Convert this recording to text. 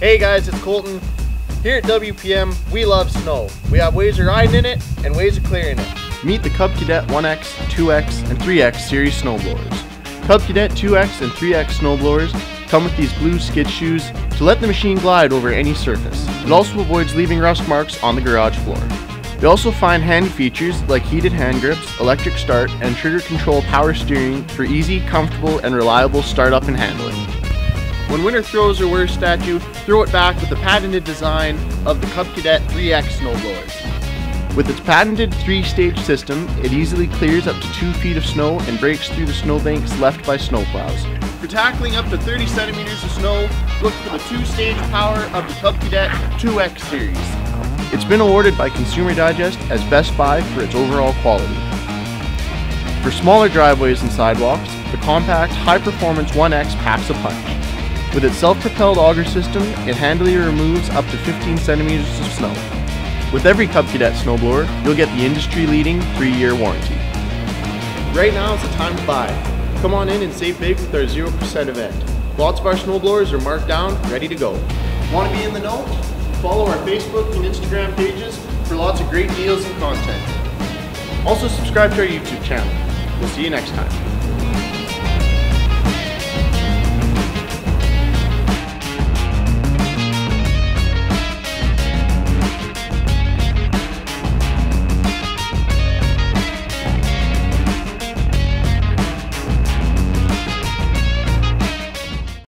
Hey guys, it's Colton. Here at WPM, we love snow. We have ways of riding in it and ways of clearing it. Meet the Cub Cadet 1X, 2X, and 3X series snowblowers. Cub Cadet 2X and 3X snowblowers come with these blue skid shoes to let the machine glide over any surface. It also avoids leaving rust marks on the garage floor. You'll also find handy features like heated hand grips, electric start, and trigger control power steering for easy, comfortable, and reliable startup and handling. When winter throws your worst at you, throw it back with the patented design of the Cub Cadet 3X snowblowers. With its patented three-stage system, it easily clears up to 2 feet of snow and breaks through the snowbanks left by snowplows. For tackling up to 30 centimeters of snow, look for the two-stage power of the Cub Cadet 2X series. It's been awarded by Consumer Digest as Best Buy for its overall quality. For smaller driveways and sidewalks, the compact, high-performance 1X packs a punch. With its self-propelled auger system, it handily removes up to 15 centimeters of snow. With every Cub Cadet snowblower, you'll get the industry-leading 3-year warranty. Right now is the time to buy. Come on in and save big with our 0% event. Lots of our snowblowers are marked down, ready to go. Want to be in the know? Follow our Facebook and Instagram pages for lots of great deals and content. Also subscribe to our YouTube channel. We'll see you next time.